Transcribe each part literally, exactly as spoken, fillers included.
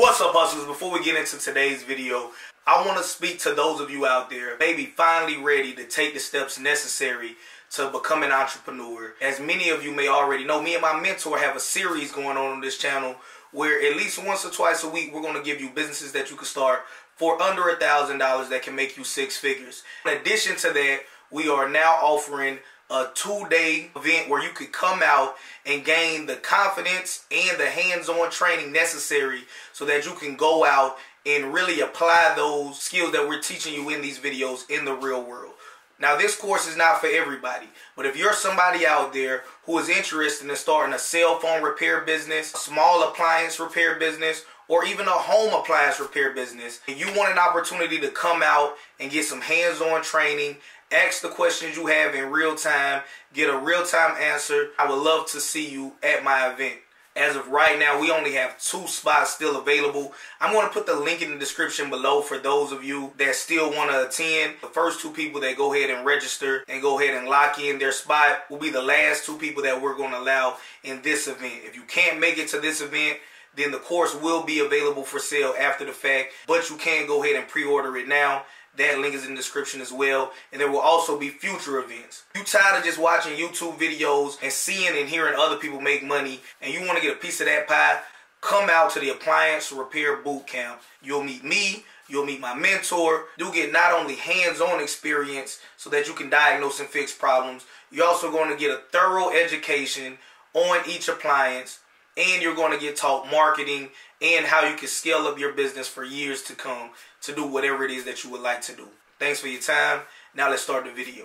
What's up, hustlers? Before we get into today's video, I want to speak to those of you out there maybe finally ready to take the steps necessary to become an entrepreneur. As many of you may already know, me and my mentor have a series going on on this channel where at least once or twice a week we're going to give you businesses that you can start for under a thousand dollars that can make you six figures. In addition to that, we are now offering a two-day event where you could come out and gain the confidence and the hands-on training necessary so that you can go out and really apply those skills that we're teaching you in these videos in the real world. Now, this course is not for everybody, but if you're somebody out there who is interested in starting a cell phone repair business, a small appliance repair business, or even a home appliance repair business, and you want an opportunity to come out and get some hands-on training, ask the questions you have in real time, get a real-time answer, I would love to see you at my event. As of right now, we only have two spots still available. I'm going to put the link in the description below for those of you that still want to attend. The first two people that go ahead and register and go ahead and lock in their spot will be the last two people that we're going to allow in this event. If you can't make it to this event, then the course will be available for sale after the fact, but you can go ahead and pre-order it now. That link is in the description as well, and there will also be future events. If you're tired of just watching YouTube videos and seeing and hearing other people make money, and you want to get a piece of that pie, come out to the Appliance Repair Boot Camp. You'll meet me, you'll meet my mentor. You'll get not only hands-on experience so that you can diagnose and fix problems, you're also going to get a thorough education on each appliance, and you're going to get taught marketing and how you can scale up your business for years to come to do whatever it is that you would like to do. Thanks for your time. Now let's start the video.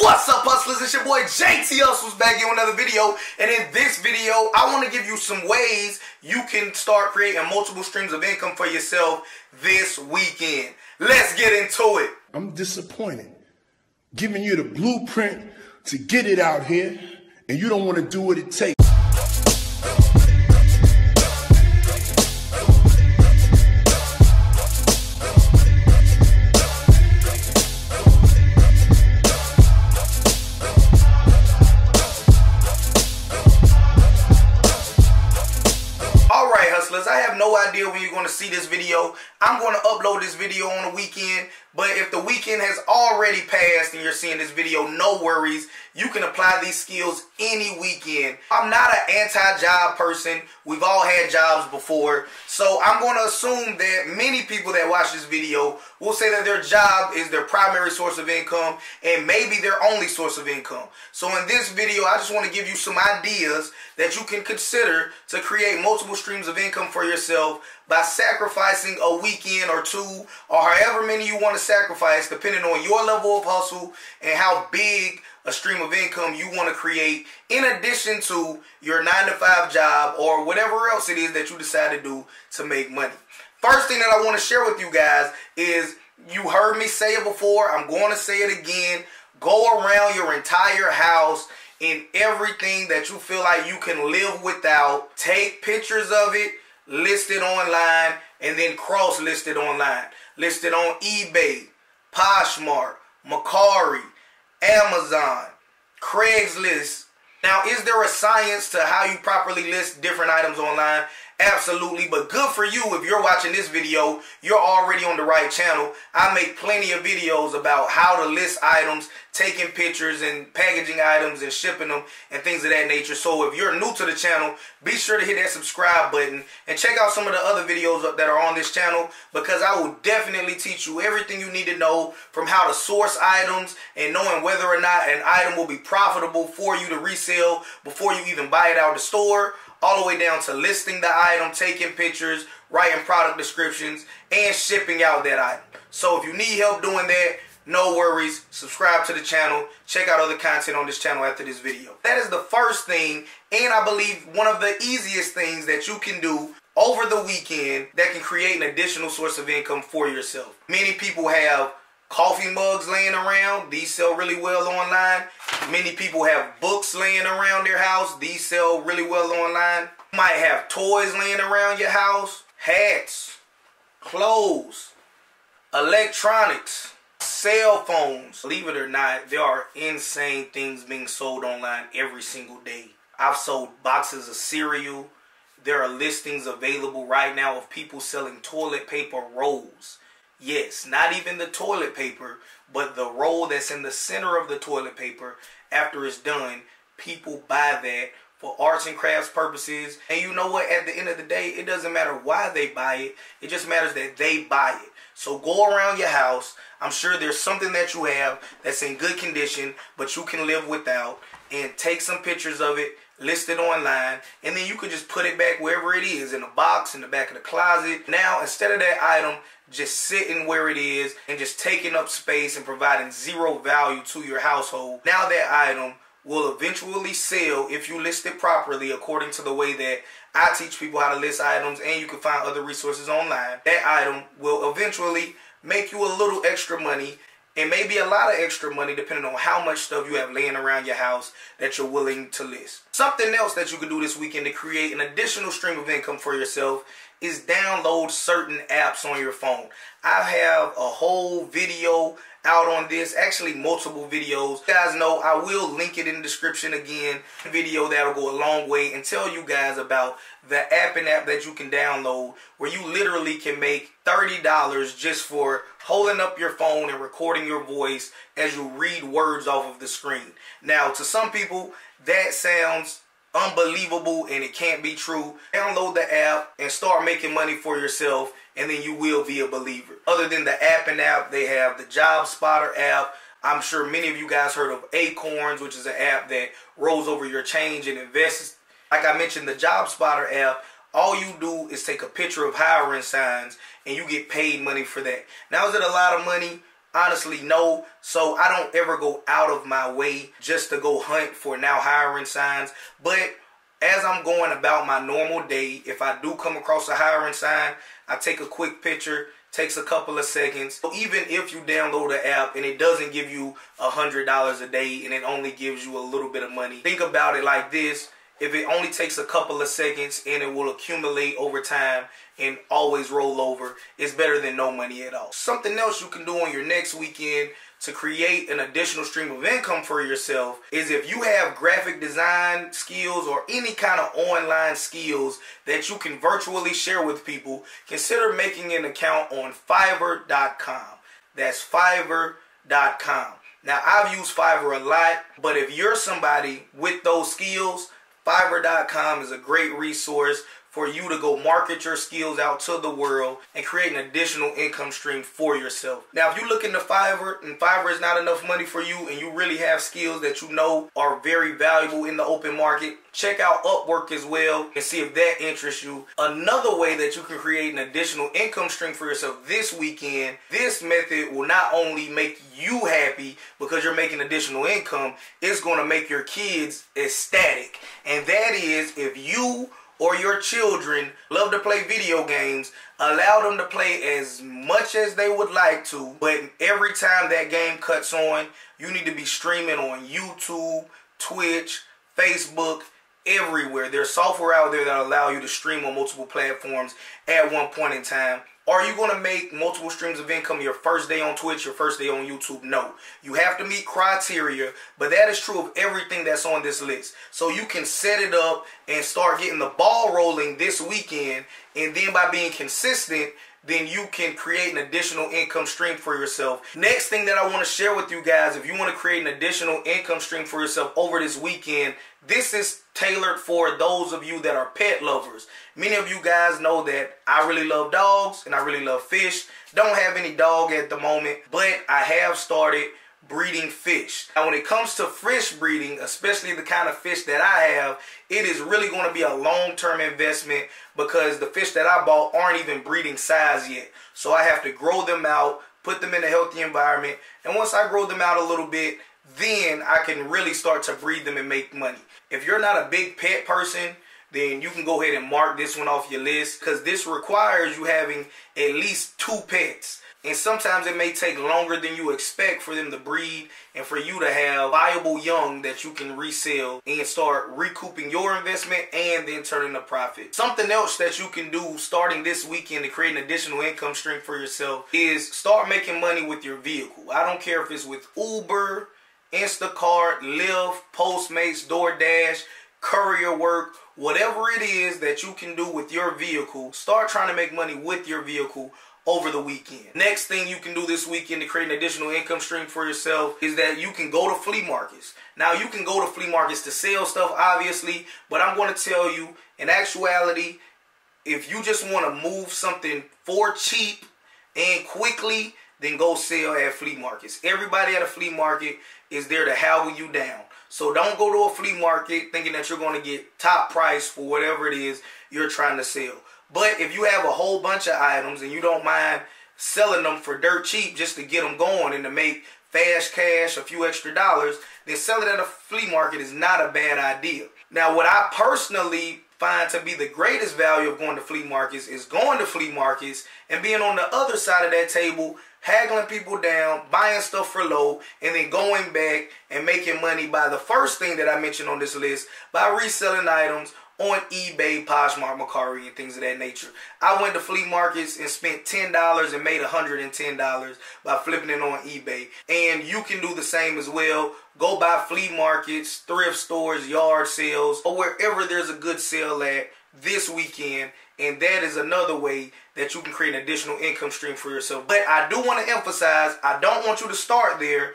What's up, hustlers? It's your boy J T Hustlez back in another video. And in this video, I want to give you some ways you can start creating multiple streams of income for yourself this weekend. Let's get into it. I'm disappointed. Giving you the blueprint to get it out here, and you don't want to do what it takes. Idea when you're going to see this video. I'm going to upload this video on the weekend, but if the weekend has already passed and you're seeing this video, no worries. You can apply these skills any weekend. I'm not an anti-job person. We've all had jobs before, so I'm going to assume that many people that watch this video will say that their job is their primary source of income and maybe their only source of income. So in this video, I just want to give you some ideas that you can consider to create multiple streams of income for yourself by sacrificing a weekend or two, or however many you want to sacrifice, depending on your level of hustle and how big a stream of income you want to create in addition to your nine to five job or whatever else it is that you decide to do to make money. First thing that I want to share with you guys is, you heard me say it before, I'm going to say it again, go around your entire house and everything that you feel like you can live without, take pictures of it, list it online, and then cross-list it online. List it on eBay, Poshmark, Mercari, Amazon, Craigslist. Now, is there a science to how you properly list different items online? Absolutely, but good for you if you're watching this video, you're already on the right channel. I make plenty of videos about how to list items, taking pictures and packaging items and shipping them and things of that nature. So if you're new to the channel, be sure to hit that subscribe button and check out some of the other videos that are on this channel, because I will definitely teach you everything you need to know, from how to source items and knowing whether or not an item will be profitable for you to resell before you even buy it out of the store, all the way down to listing the item, taking pictures, writing product descriptions, and shipping out that item. So if you need help doing that, no worries. Subscribe to the channel. Check out other content on this channel after this video. That is the first thing, and I believe one of the easiest things that you can do over the weekend that can create an additional source of income for yourself. Many people have coffee mugs laying around. These sell really well online. Many people have books laying around their house. These sell really well online. You might have toys laying around your house, hats, clothes, electronics, Cell phones, believe it or not, there are insane things being sold online every single day. I've sold boxes of cereal. There are listings available right now of people selling toilet paper rolls. Yes, not even the toilet paper, but the roll that's in the center of the toilet paper. After it's done, people buy that for arts and crafts purposes. And you know what? At the end of the day, it doesn't matter why they buy it. It just matters that they buy it. So go around your house. I'm sure there's something that you have that's in good condition, but you can live without, and take some pictures of it, list it online, and then you can just put it back wherever it is, in a box, in the back of the closet. Now, instead of that item just sitting where it is and just taking up space and providing zero value to your household, now that item will eventually sell if you list it properly according to the way that I teach people how to list items, and you can find other resources online. That item will eventually make you a little extra money, and maybe a lot of extra money, depending on how much stuff you have laying around your house that you're willing to list. Something else that you can do this weekend to create an additional stream of income for yourself is download certain apps on your phone. I have a whole video out on this, actually multiple videos. You guys know I will link it in the description again. A video that'll go a long way and tell you guys about the app and app that you can download where you literally can make thirty dollars just for holding up your phone and recording your voice as you read words off of the screen. Now, to some people, that sounds unbelievable and it can't be true. Download the app and start making money for yourself, and then you will be a believer. Other than the app and app, they have the Job Spotter app. I'm sure many of you guys heard of Acorns, which is an app that rolls over your change and invests. Like I mentioned, the Job Spotter app, all you do is take a picture of hiring signs and you get paid money for that. Now, is it a lot of money? Honestly, no. So I don't ever go out of my way just to go hunt for now hiring signs. But as I'm going about my normal day, if I do come across a hiring sign, I take a quick picture. Takes a couple of seconds. So even if you download the app and it doesn't give you one hundred dollars a day and it only gives you a little bit of money, think about it like this. If it only takes a couple of seconds and it will accumulate over time and always roll over, it's better than no money at all. Something else you can do on your next weekend to create an additional stream of income for yourself is if you have graphic design skills or any kind of online skills that you can virtually share with people, consider making an account on Fiverr dot com. That's Fiverr dot com. Now, I've used Fiverr a lot, but if you're somebody with those skills, Fiverr dot com is a great resource for you to go market your skills out to the world and create an additional income stream for yourself. Now, if you look into Fiverr and Fiverr is not enough money for you and you really have skills that you know are very valuable in the open market, check out Upwork as well and see if that interests you. Another way that you can create an additional income stream for yourself this weekend, this method will not only make you happy because you're making additional income, it's going to make your kids ecstatic. And that is if you or your children love to play video games, allow them to play as much as they would like to, but every time that game cuts on, you need to be streaming on YouTube, Twitch, Facebook, everywhere. There's software out there that allow you to stream on multiple platforms at one point in time. Are you going to make multiple streams of income your first day on Twitch, your first day on YouTube? No. You have to meet criteria, but that is true of everything that's on this list. So you can set it up and start getting the ball rolling this weekend, and then by being consistent, then you can create an additional income stream for yourself. Next thing that I want to share with you guys, if you want to create an additional income stream for yourself over this weekend, this is tailored for those of you that are pet lovers. Many of you guys know that I really love dogs and I really love fish. Don't have any dog at the moment, but I have started breeding fish. Now, when it comes to fish breeding, especially the kind of fish that I have, it is really going to be a long-term investment because the fish that I bought aren't even breeding size yet. So I have to grow them out, put them in a healthy environment, and once I grow them out a little bit, then I can really start to breed them and make money. If you're not a big pet person, then you can go ahead and mark this one off your list because this requires you having at least two pets. And sometimes it may take longer than you expect for them to breed and for you to have viable young that you can resell and start recouping your investment and then turning a profit. Something else that you can do starting this weekend to create an additional income stream for yourself is start making money with your vehicle. I don't care if it's with Uber, Instacart, Lyft, Postmates, DoorDash, courier work, whatever it is that you can do with your vehicle, start trying to make money with your vehicle over the weekend. Next thing you can do this weekend to create an additional income stream for yourself is that you can go to flea markets. Now you can go to flea markets to sell stuff, obviously, but I'm going to tell you, in actuality, if you just want to move something for cheap and quickly, then go sell at flea markets. Everybody at a flea market is there to howl you down. So don't go to a flea market thinking that you're going to get top price for whatever it is you're trying to sell. But if you have a whole bunch of items and you don't mind selling them for dirt cheap just to get them going and to make fast cash, a few extra dollars, then selling at a flea market is not a bad idea. Now, what I personally find to be the greatest value of going to flea markets is going to flea markets and being on the other side of that table, haggling people down, buying stuff for low, and then going back and making money by the first thing that I mentioned on this list, by reselling items on eBay, Poshmark, Mercari, and things of that nature. I went to flea markets and spent ten dollars and made one hundred ten dollars by flipping it on eBay. And you can do the same as well. Go buy flea markets, thrift stores, yard sales, or wherever there's a good sale at this weekend. And that is another way that you can create an additional income stream for yourself. But I do want to emphasize, I don't want you to start there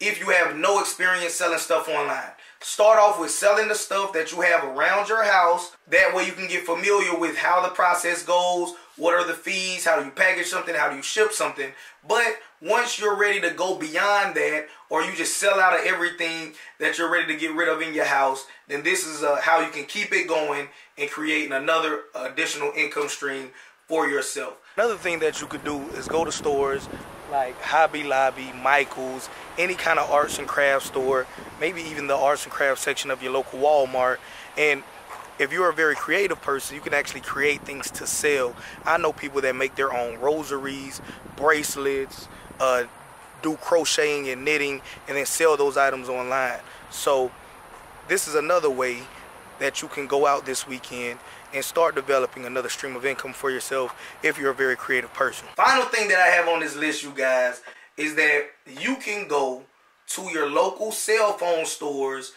if you have no experience selling stuff online. Start off with selling the stuff that you have around your house. That way you can get familiar with how the process goes, what are the fees, how do you package something, how do you ship something. But once you're ready to go beyond that, or you just sell out of everything that you're ready to get rid of in your house, then this is uh, how you can keep it going and create another additional income stream for yourself. Another thing that you could do is go to stores like Hobby Lobby, Michael's, any kind of arts and crafts store, maybe even the arts and crafts section of your local Walmart. And if you're a very creative person, you can actually create things to sell. I know people that make their own rosaries, bracelets, uh, do crocheting and knitting, and then sell those items online. So this is another way that you can go out this weekend and start developing another stream of income for yourself if you're a very creative person. Final thing that I have on this list, you guys, is that you can go to your local cell phone stores,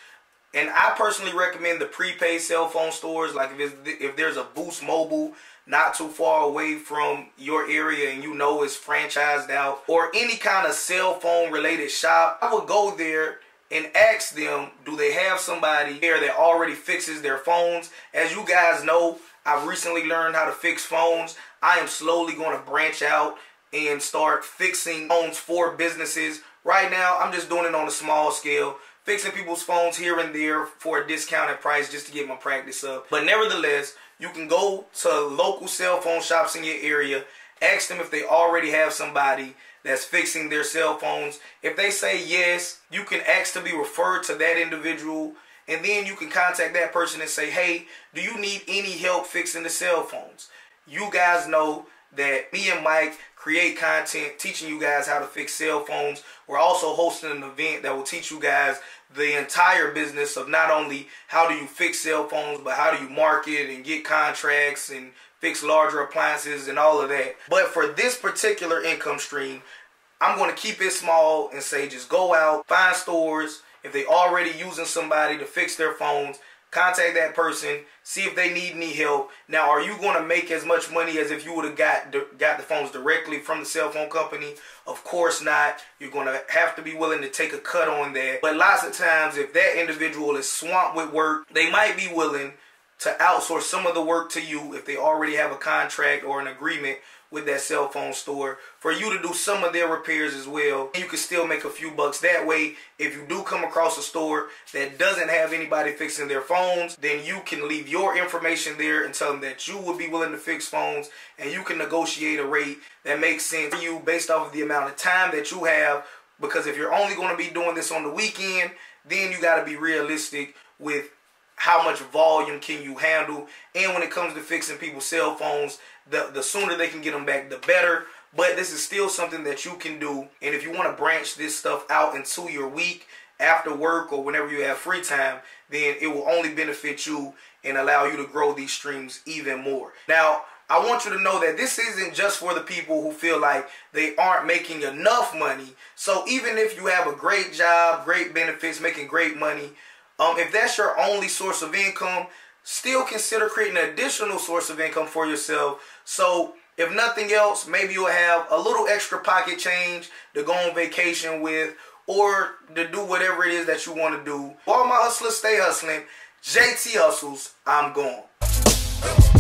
and I personally recommend the prepaid cell phone stores. Like if, if there's a Boost Mobile not too far away from your area and you know it's franchised out, or any kind of cell phone related shop, I would go there and ask them, do they have somebody there that already fixes their phones? As you guys know, I've recently learned how to fix phones. I am slowly going to branch out and start fixing phones for businesses. Right now, I'm just doing it on a small scale, fixing people's phones here and there for a discounted price just to get my practice up. But nevertheless, you can go to local cell phone shops in your area, ask them if they already have somebody that's fixing their cell phones. If they say yes, you can ask to be referred to that individual, and then you can contact that person and say, hey, do you need any help fixing the cell phones? You guys know that me and Mike create content teaching you guys how to fix cell phones. We're also hosting an event that will teach you guys the entire business of not only how do you fix cell phones, but how do you market and get contracts and fix larger appliances and all of that. But for this particular income stream, I'm going to keep it small and say just go out, find stores. If they already using somebody to fix their phones, contact that person, see if they need any help. Now, are you going to make as much money as if you would have got, got the phones directly from the cell phone company? Of course not. You're going to have to be willing to take a cut on that. But lots of times, if that individual is swamped with work, they might be willing to outsource some of the work to you if they already have a contract or an agreement with that cell phone store for you to do some of their repairs as well. And you can still make a few bucks that way. If you do come across a store that doesn't have anybody fixing their phones, then you can leave your information there and tell them that you would be willing to fix phones, and you can negotiate a rate that makes sense for you based off of the amount of time that you have. Because if you're only going to be doing this on the weekend, then you got to be realistic with how much volume can you handle. And when it comes to fixing people's cell phones, the, the sooner they can get them back, the better. But this is still something that you can do. And if you want to branch this stuff out into your week, after work, or whenever you have free time, then it will only benefit you and allow you to grow these streams even more. Now, I want you to know that this isn't just for the people who feel like they aren't making enough money. So even if you have a great job, great benefits, making great money, um, if that's your only source of income, still consider creating an additional source of income for yourself. So if nothing else, maybe you'll have a little extra pocket change to go on vacation with, or to do whatever it is that you want to do. All my hustlers, stay hustling. J T Hustlez, I'm gone.